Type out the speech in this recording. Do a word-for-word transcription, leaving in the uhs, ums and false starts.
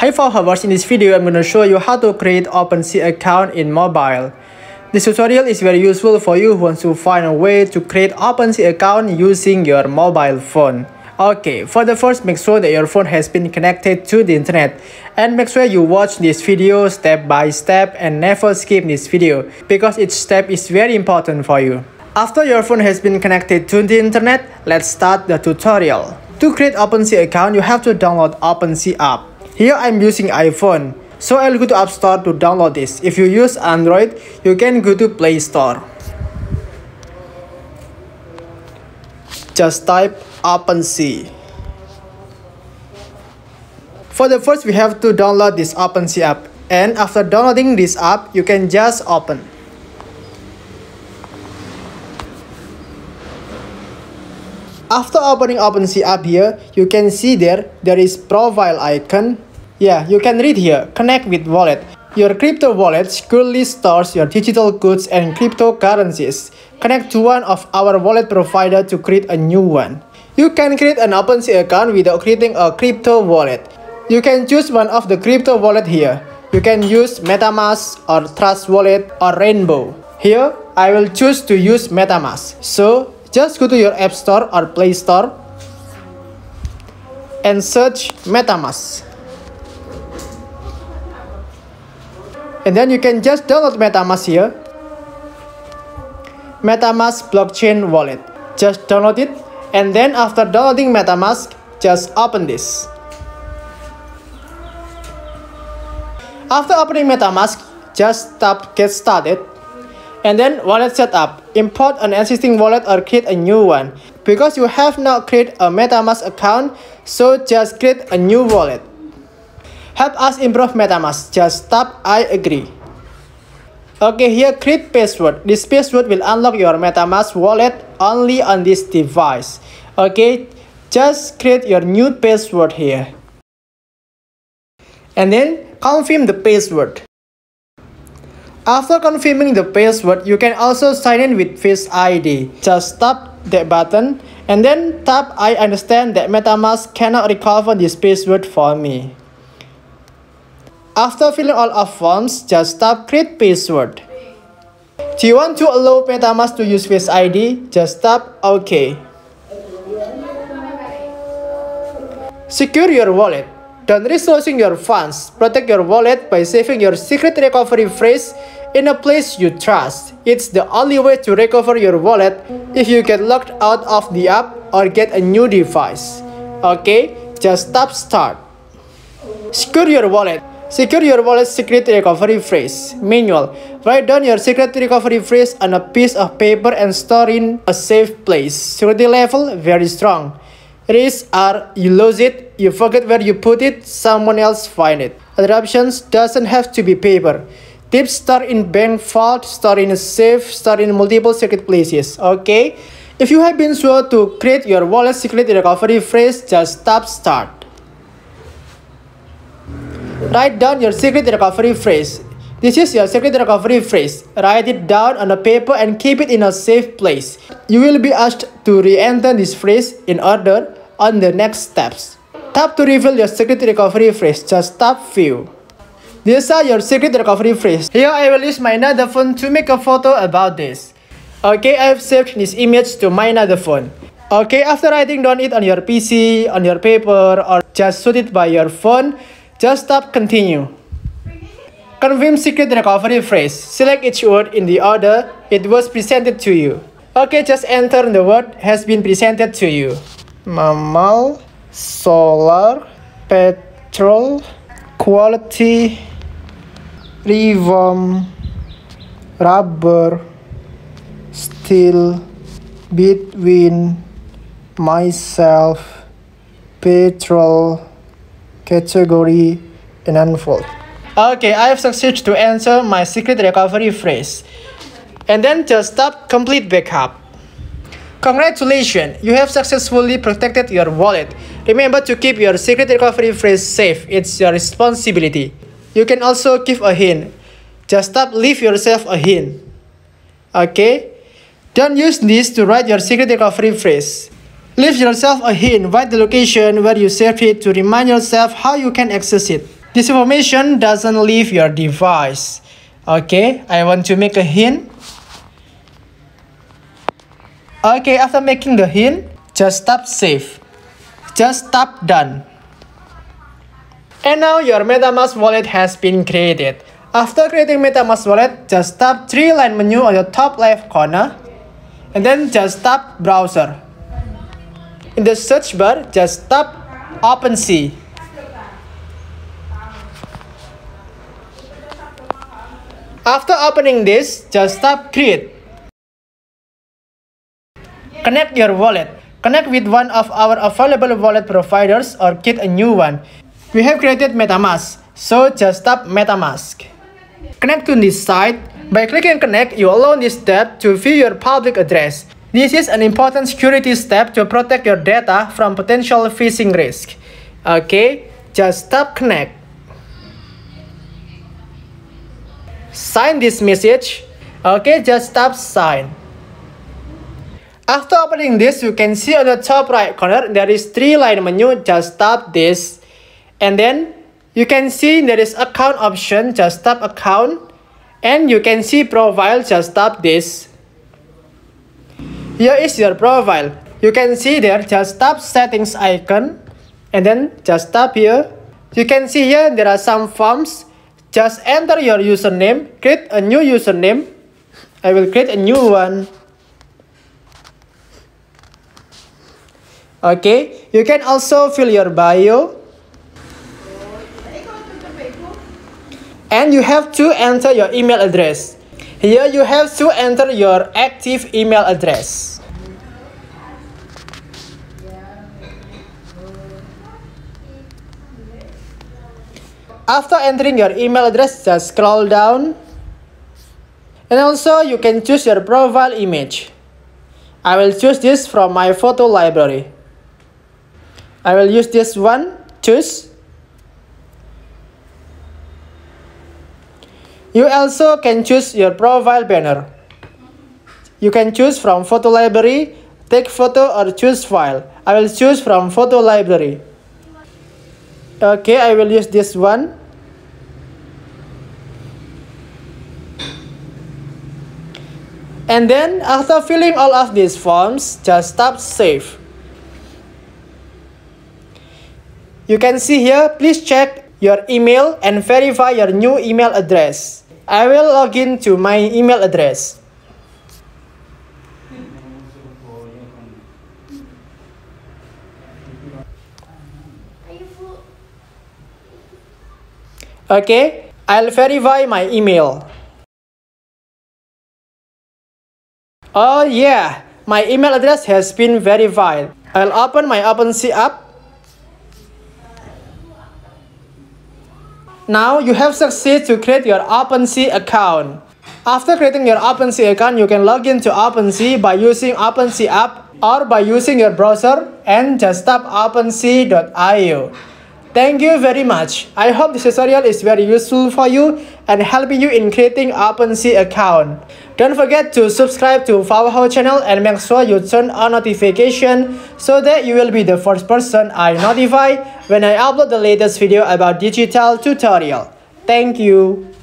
Hey Fauhowers, in this video I'm going to show you how to create OpenSea account in mobile. This tutorial is very useful for you who wants to find a way to create OpenSea account using your mobile phone. Okay, for the first, make sure that your phone has been connected to the internet, and make sure you watch this video step by step and never skip this video because each step is very important for you. After your phone has been connected to the internet, let's start the tutorial. To create OpenSea account, you have to download OpenSea app. Here I'm using iPhone, so I'll go to App Store to download this. If you use Android, you can go to Play Store. Just type OpenSea. For the first, we have to download this OpenSea app. And after downloading this app, you can just open. After opening OpenSea app here, you can see there, there is profile icon. Yeah, you can read here, connect with wallet. Your crypto wallet securely stores your digital goods and cryptocurrencies. Connect to one of our wallet provider to create a new one. You can create an OpenSea account without creating a crypto wallet. You can choose one of the crypto wallet here. You can use MetaMask or Trust Wallet or Rainbow. Here, I will choose to use MetaMask. So, just go to your App Store or Play Store and search MetaMask. And then you can just download MetaMask here. MetaMask blockchain wallet. Just download it. And then after downloading MetaMask, just open this. After opening MetaMask, just tap Get Started. And then wallet setup. Import an existing wallet or create a new one. Because you have not created a MetaMask account, so just create a new wallet. Help us improve MetaMask. Just tap I agree. Okay, here create password. This password will unlock your MetaMask wallet only on this device. Okay, just create your new password here. And then confirm the password. After confirming the password, you can also sign in with Face I D. Just tap that button and then tap I understand that MetaMask cannot recover this password for me. After filling all of forms, just tap create password. Do you want to allow MetaMask to use Face I D? Just tap OK. Secure your wallet. Don't risk losing your funds. Protect your wallet by saving your secret recovery phrase in a place you trust. It's the only way to recover your wallet if you get locked out of the app or get a new device. Okay, just tap start. Secure your wallet. Secure your wallet's secret recovery phrase. Manual. Write down your secret recovery phrase on a piece of paper and store in a safe place. Security level, very strong. Risks are you lose it, you forget where you put it, someone else find it. Other options doesn't have to be paper. Tips, store in bank vault, store in a safe, store in multiple secret places. Okay. If you have been sure to create your wallet's secret recovery phrase, just tap start. Write down your secret recovery phrase. This is your secret recovery phrase. Write it down on a paper and keep it in a safe place. You will be asked to re-enter this phrase in order on the next steps. Tap to reveal your secret recovery phrase. Just tap view. These are your secret recovery phrase. Here I will use my another phone to make a photo about this. Okay, I have saved this image to my another phone. Okay, after writing down it on your P C, on your paper, or just shoot it by your phone, just tap continue. Confirm secret recovery phrase. Select each word in the order it was presented to you. Okay, just enter the word has been presented to you. Mammal, solar, petrol, quality, reform, rubber, steel, between, myself, petrol, category, and unfold. Okay, I have succeeded to answer my secret recovery phrase. And then just tap complete backup. Congratulations, you have successfully protected your wallet. Remember to keep your secret recovery phrase safe. It's your responsibility. You can also give a hint. Just tap leave yourself a hint. Okay, don't use this to write your secret recovery phrase. Leave yourself a hint, write the location where you saved it to remind yourself how you can access it. This information doesn't leave your device. Okay, I want to make a hint. Okay, after making the hint, just tap save. Just tap done. And now your MetaMask wallet has been created. After creating MetaMask wallet, just tap three line menu on the top left corner. And then just tap browser. In the search bar, just tap OpenSea. After opening this, just tap create. Connect your wallet. Connect with one of our available wallet providers or get a new one. We have created MetaMask, so just tap MetaMask. Connect to this site. By clicking connect, you allow this step to view your public address. This is an important security step to protect your data from potential phishing risk. Okay, just tap connect. Sign this message. Okay, just tap sign. After opening this, you can see on the top right corner there is three line menu. Just tap this. And then you can see there is account option, just tap account. And you can see profile, just tap this. Here is your profile. You can see there, just tap settings icon. And then just tap here. You can see here there are some forms. Just enter your username, create a new username. I will create a new one. Okay, you can also fill your bio. And you have to enter your email address. Here you have to enter your active email address. After entering your email address, just scroll down. And also you can choose your profile image. I will choose this from my photo library. I will use this one, choose. You also can choose your profile banner. You can choose from photo library, take photo, or choose file. I will choose from photo library. Okay, I will use this one. And then after filling all of these forms, just tap save. You can see here, please check your email and verify your new email address. I will log in to my email address. Okay, I'll verify my email. Oh yeah, my email address has been verified. I'll open my OpenSea app. Now you have succeeded to create your OpenSea account. After creating your OpenSea account, you can log in to OpenSea by using OpenSea app or by using your browser and just tap OpenSea dot i o. Thank you very much. I hope this tutorial is very useful for you and helping you in creating OpenSea account. Don't forget to subscribe to Fauhow channel and make sure you turn on notification so that you will be the first person I notify when I upload the latest video about digital tutorial. Thank you.